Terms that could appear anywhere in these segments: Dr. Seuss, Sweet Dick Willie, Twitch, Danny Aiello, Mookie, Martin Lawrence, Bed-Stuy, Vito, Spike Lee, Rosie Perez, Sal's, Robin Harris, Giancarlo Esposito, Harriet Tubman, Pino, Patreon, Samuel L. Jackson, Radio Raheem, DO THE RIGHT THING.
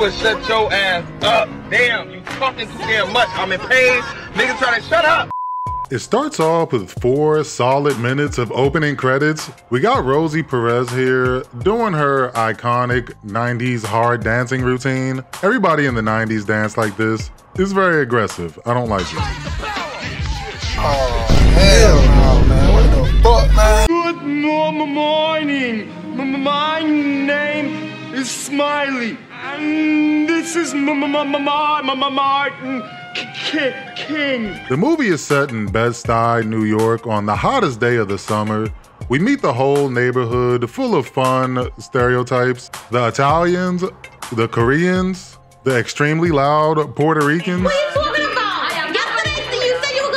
would shut your ass up. Damn, you talking too damn much. I'm in pain. Nigga trying to shut up. It starts off with 4 solid minutes of opening credits. We got Rosie Perez here doing her iconic 90s hard dancing routine. Everybody in the 90s danced like this. It's very aggressive. I don't like it. Oh, hell no, man. What the fuck, man? Good morning. My name is Smiley. And this is Martin. King. The movie is set in Bed-Stuy, New York on the hottest day of the summer. We meet the whole neighborhood full of fun stereotypes. The Italians, the Koreans, the extremely loud Puerto Ricans. What are you talking about? Yesterday you said you were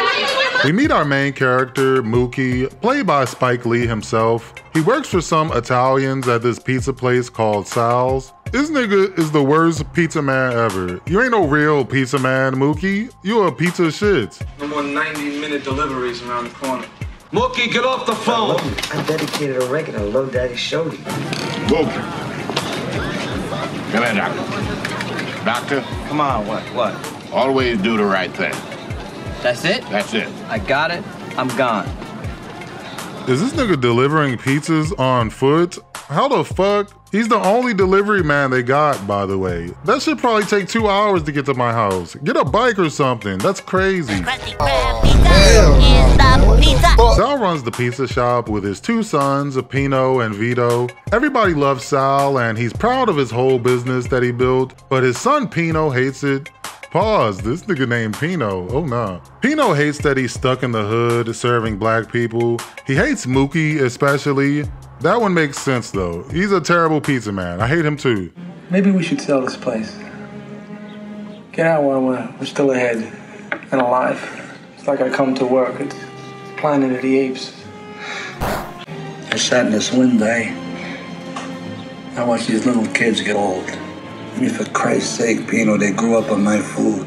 gonna do it. We meet our main character, Mookie, played by Spike Lee himself. He works for some Italians at this pizza place called Sal's. This nigga is the worst pizza man ever. You ain't no real pizza man, Mookie. You a piece of shit. No more 90-minute deliveries around the corner. Mookie, get off the phone. I dedicated a record to Low Daddy Shorty. Mookie. Come here, doctor. Doctor? Come on, what? Always do the right thing. That's it? That's it. I got it. I'm gone. Is this nigga delivering pizzas on foot? How the fuck? He's the only delivery man they got, by the way. That should probably take 2 hours to get to my house. Get a bike or something. That's crazy. Sal runs the pizza shop with his 2 sons, Pino and Vito. Everybody loves Sal, and he's proud of his whole business that he built, but his son Pino hates it. Pause, this nigga named Pino, oh nah. Pino hates that he's stuck in the hood serving black people. He hates Mookie especially. That one makes sense though. He's a terrible pizza man. I hate him too. Maybe we should sell this place. Get out while we're still ahead and alive. It's like I come to work. It's Planet of the Apes. I sat in this window. I watched these little kids get old. I mean, for Christ's sake, Pino, they grew up on my food.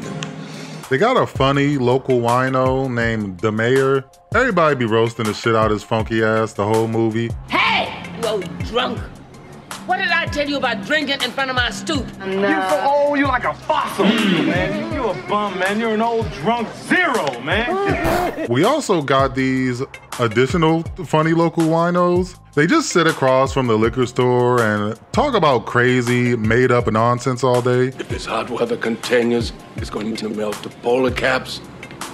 They got a funny local wino named the Mayor. Everybody be roasting the shit out of his funky ass the whole movie. You old drunk. What did I tell you about drinking in front of my stoop? No. You're so old, you're like a fossil, man. You're a bum, man. You're an old drunk zero, man. We also got these additional funny local winos. They just sit across from the liquor store and talk about crazy, made-up nonsense all day. If this hot weather continues, it's going to melt the polar caps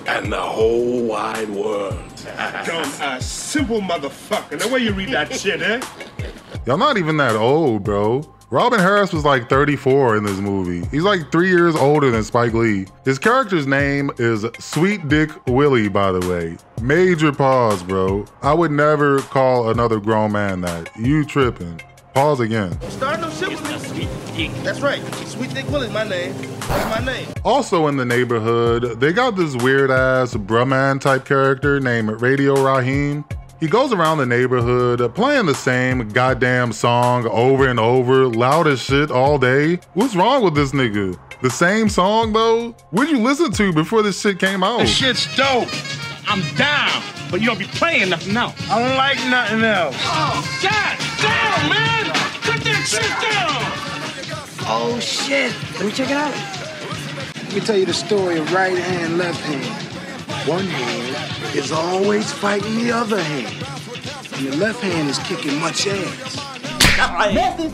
and the whole wide world. Dumb ass, simple motherfucker. The way you read that shit, eh? Y'all not even that old, bro. Robin Harris was like 34 in this movie. He's like 3 years older than Spike Lee. His character's name is Sweet Dick Willie, by the way. Major pause, bro. I would never call another grown man that. You tripping. Pause again. Start no shit with Sweet Dick. That's right. Sweet Dick Willie's my name. That's my name. Also in the neighborhood, they got this weird ass Brahman type character named Radio Raheem. He goes around the neighborhood playing the same goddamn song over and over, loud as shit all day. What's wrong with this nigga? The same song though? What'd you listen to before this shit came out? This shit's dope. I'm down, but you don't be playing nothing else. I don't like nothing else. Oh, God damn, man! Cut that shit down! Oh, shit. Let me check it out. Let me tell you the story of right hand, left hand. One hand is always fighting the other hand, and the left hand is kicking much ass.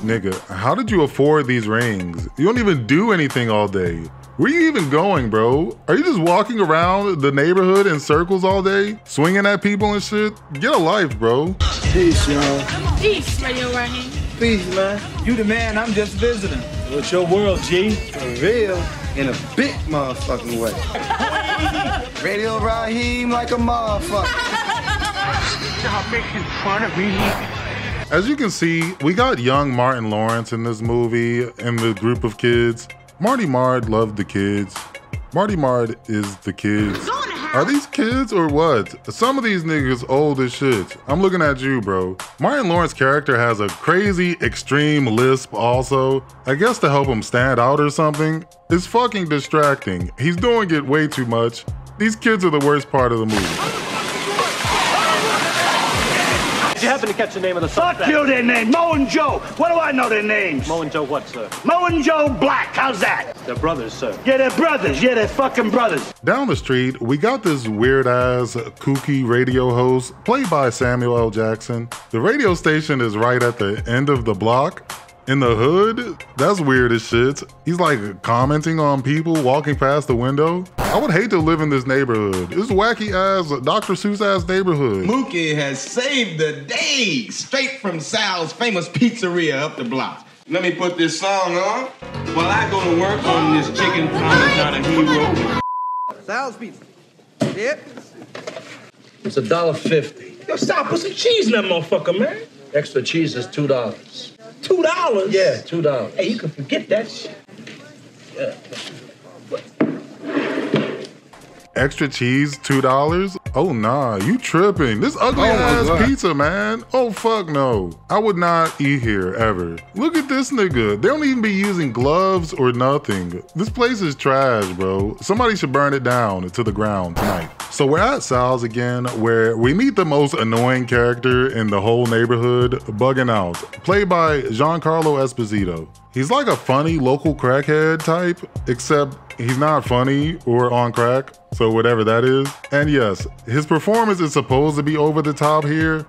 Nigga, how did you afford these rings? You don't even do anything all day. Where you even going, bro? Are you just walking around the neighborhood in circles all day, swinging at people and shit? Get a life, bro. Peace, y'all. Peace, Radio Raheem. Peace, man. You the man, I'm just visiting. What's your world, G? For real, in a big motherfucking way. Radio Raheem like a motherfucker. Stop making fun of me. As you can see, we got young Martin Lawrence in this movie and the group of kids. Marty Mard loved the kids. Marty Mard is the kids. Are these kids or what? Some of these niggas old as shit. I'm looking at you, bro. Martin Lawrence's character has a crazy extreme lisp also. I guess to help him stand out or something. It's fucking distracting. He's doing it way too much. These kids are the worst part of the movie. You have happen to catch the name of the suspect? Fuck you, their name. Mo and Joe. What do I know their names? Mo and Joe what, sir? Mo and Joe Black. How's that? They're brothers, sir. Yeah, they're brothers. Yeah, they're fucking brothers. Down the street, we got this weird-ass, kooky radio host played by Samuel L. Jackson. The radio station is right at the end of the block. In the hood? That's weird as shit. He's like commenting on people walking past the window. I would hate to live in this neighborhood. This wacky ass, Dr. Seuss ass neighborhood. Mookie has saved the day straight from Sal's famous pizzeria up the block. Let me put this song on while I go to work on this chicken parmesan hero. Sal's pizza. Yep. It's $1.50. Yo, stop, put some cheese in that motherfucker, man. Extra cheese is $2. $2? Yeah, $2. Hey, you can forget that shit. Yeah. What? Extra cheese, $2? Oh, nah, you tripping. This ugly ass pizza, man. Oh, fuck no. I would not eat here, ever. Look at this nigga. They don't even be using gloves or nothing. This place is trash, bro. Somebody should burn it down to the ground tonight. So we're at Sal's again, where we meet the most annoying character in the whole neighborhood, Buggin' Out, played by Giancarlo Esposito. He's like a funny local crackhead type, except he's not funny or on crack, so whatever that is. And yes, his performance is supposed to be over the top here,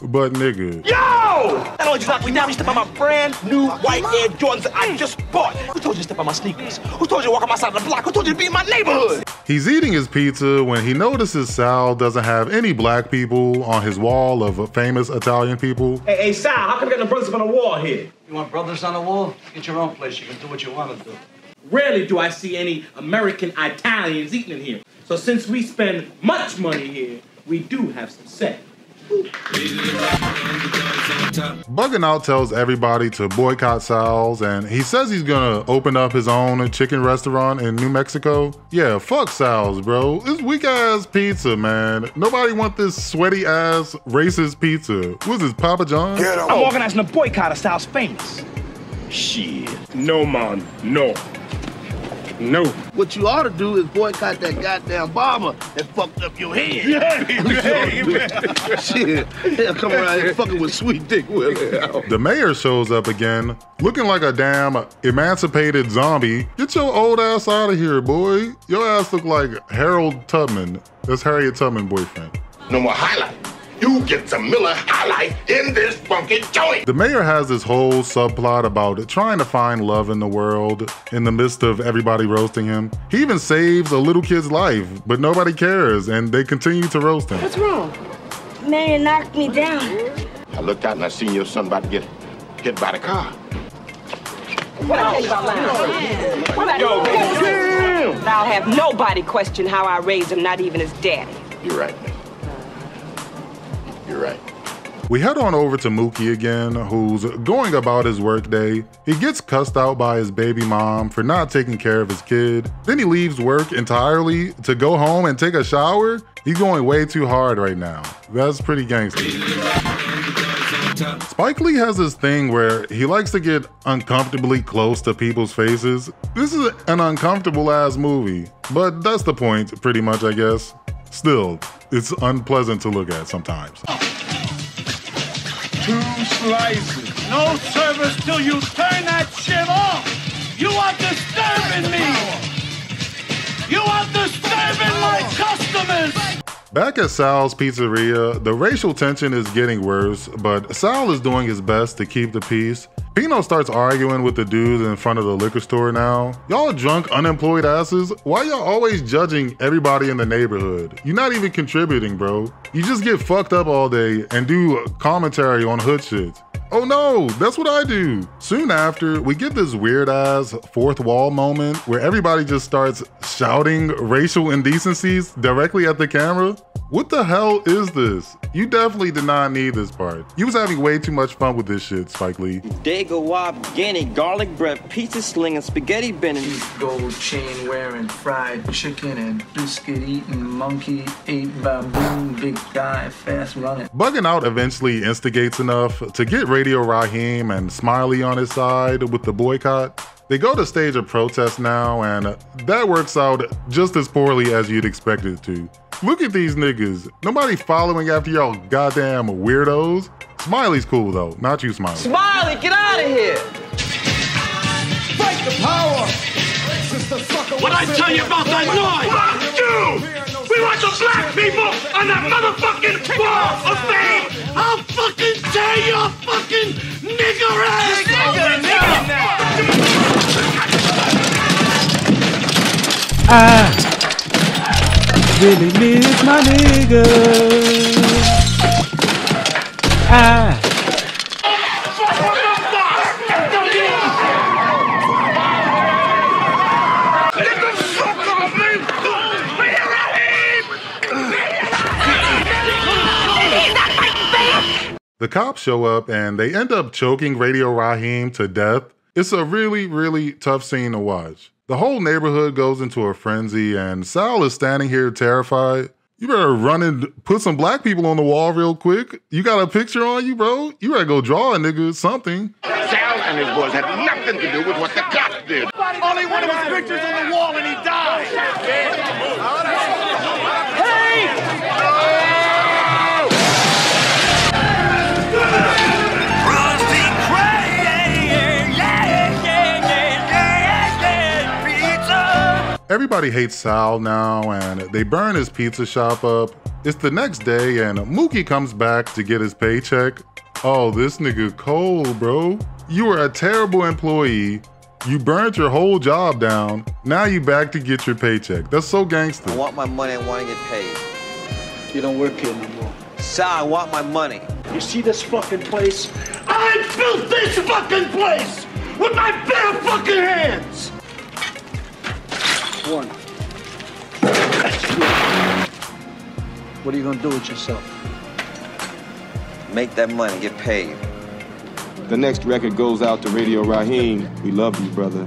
but nigga. Yo! Not only did we now you step on my brand new white Air Jordans that I just bought. Who told you to step on my sneakers? Who told you to walk on my side of the block? Who told you to be in my neighborhood? He's eating his pizza when he notices Sal doesn't have any black people on his wall of famous Italian people. Hey, Sal, how come you got no brothers on the wall here? You want brothers on the wall? Get your own place. You can do what you want to do. Rarely do I see any American Italians eating in here. So since we spend much money here, we do have some sex. Buggin' Out tells everybody to boycott Sal's, and he says he's gonna open up his own chicken restaurant in New Mexico. Yeah, fuck Sal's, bro. It's weak ass pizza, man. Nobody want this sweaty ass racist pizza. What's this, Papa John? I'm organizing a boycott of Sal's famous. Shit. No, man. No. No. What you ought to do is boycott that goddamn bomber that fucked up your head. Yeah, shit. He'll come around here fucking with Sweet Dick Willie. The mayor shows up again, looking like a damn emancipated zombie. Get your old ass out of here, boy. Your ass look like Harold Tubman. That's Harriet Tubman's boyfriend. No more highlight. You get some Miller High Life in this funky joint. The mayor has this whole subplot about trying to find love in the world in the midst of everybody roasting him. He even saves a little kid's life, but nobody cares, and they continue to roast him. What's wrong? Mayor knocked me down. I looked out and I seen your son about to get hit by the car. What I tell you about Lionel? What about you? I'll have nobody question how I raised him, not even his daddy. You're right. You're right. We head on over to Mookie again, who's going about his workday. He gets cussed out by his baby mom for not taking care of his kid. Then he leaves work entirely to go home and take a shower. He's going way too hard right now. That's pretty gangster. Spike Lee has this thing where he likes to get uncomfortably close to people's faces. This is an uncomfortable ass movie, but that's the point pretty much, I guess. Still, it's unpleasant to look at sometimes. 2 slices. No service till you turn that shit off. You are disturbing me. You are disturbing my customers. Back at Sal's pizzeria, the racial tension is getting worse, but Sal is doing his best to keep the peace. Pino starts arguing with the dudes in front of the liquor store now. Y'all drunk, unemployed asses, why y'all always judging everybody in the neighborhood? You're not even contributing, bro. You just get fucked up all day and do commentary on hood shit. Oh no, that's what I do. Soon after, we get this weird ass fourth wall moment where everybody just starts shouting racial indecencies directly at the camera. What the hell is this? You definitely did not need this part. You was having way too much fun with this shit, Spike Lee. Dago Wop, Guinea, garlic bread, pizza slinging, spaghetti bending. Gold chain wearing, fried chicken and biscuit eating, monkey ate baboon, big guy, fast running. Buggin' Out eventually instigates enough to get Radio Raheem and Smiley on his side with the boycott. They go to stage a protest now, and that works out just as poorly as you'd expect it to. Look at these niggas. Nobody following after y'all goddamn weirdos. Smiley's cool though, not you, Smiley. Smiley, get out of here! Break the power! What I tell you about that noise? Fuck you! We want the black people on that motherfucking wall of fame! I'll fucking tear your fucking nigger ass! I really miss my nigger. The cops show up and they end up choking Radio Raheem to death. It's a really, really tough scene to watch. The whole neighborhood goes into a frenzy and Sal is standing here terrified. You better run and put some black people on the wall real quick. You got a picture on you, bro? You better go draw a nigga something. Sal and his boys had nothing to do with what the cops did. Only one of his pictures on the wall and he died. Everybody hates Sal now, and they burn his pizza shop up. It's the next day, and Mookie comes back to get his paycheck. Oh, this nigga cold, bro. You were a terrible employee. You burnt your whole job down. Now you back to get your paycheck. That's so gangster. I want my money. I want to get paid. You don't work here no more. Sal, I want my money. You see this fucking place? I built this fucking place with my bare fucking hands. One. What are you gonna do with yourself? Make that money, get paid. The next record goes out to Radio Raheem. We love you, brother.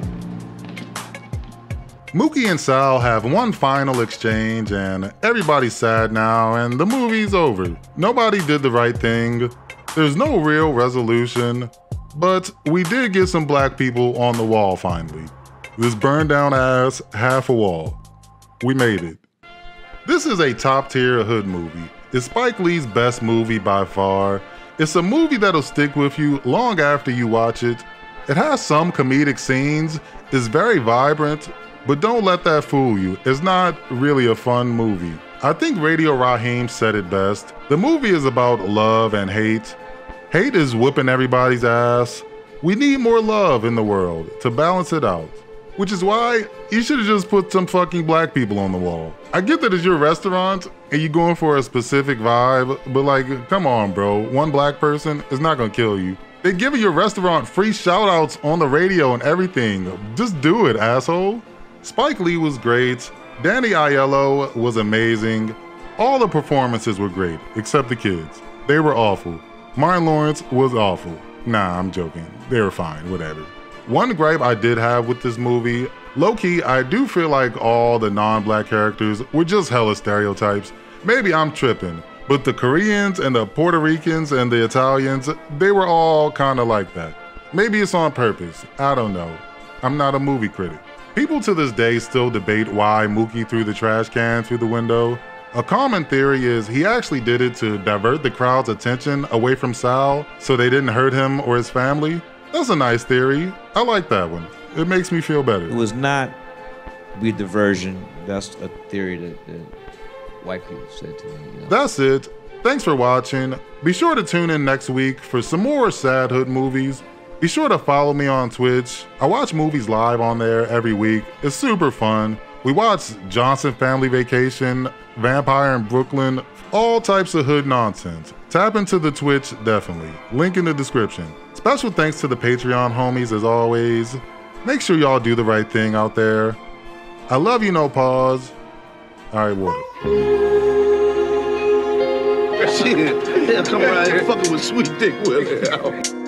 Mookie and Sal have one final exchange, and everybody's sad now, and the movie's over. Nobody did the right thing. There's no real resolution, but we did get some black people on the wall finally. This burned down ass, half a wall. We made it. This is a top tier hood movie. It's Spike Lee's best movie by far. It's a movie that'll stick with you long after you watch it. It has some comedic scenes, it's very vibrant, but don't let that fool you. It's not really a fun movie. I think Radio Raheem said it best. The movie is about love and hate. Hate is whooping everybody's ass. We need more love in the world to balance it out. Which is why you should have just put some fucking black people on the wall. I get that it's your restaurant and you're going for a specific vibe, but like, come on, bro. One black person is not gonna kill you. They're giving your restaurant free shout outs on the radio and everything. Just do it, asshole. Spike Lee was great. Danny Aiello was amazing. All the performances were great, except the kids. They were awful. Martin Lawrence was awful. Nah, I'm joking. They were fine, whatever. One gripe I did have with this movie, low-key, I do feel like all the non-black characters were just hella stereotypes. Maybe I'm tripping, but the Koreans and the Puerto Ricans and the Italians, they were all kind of like that. Maybe it's on purpose, I don't know. I'm not a movie critic. People to this day still debate why Mookie threw the trash can through the window. A common theory is he actually did it to divert the crowd's attention away from Sal so they didn't hurt him or his family. That's a nice theory. I like that one. It makes me feel better. It was not a diversion. That's a theory that white people said to me. You know? That's it. Thanks for watching. Be sure to tune in next week for some more sad hood movies. Be sure to follow me on Twitch. I watch movies live on there every week. It's super fun. We watch Johnson Family Vacation, Vampire in Brooklyn, all types of hood nonsense. Tap into the Twitch, definitely. Link in the description. Special thanks to the Patreon homies as always. Make sure y'all do the right thing out there. I love you, no pause. All right, what? Shit, come around here fucking with Sweet Dick Willie.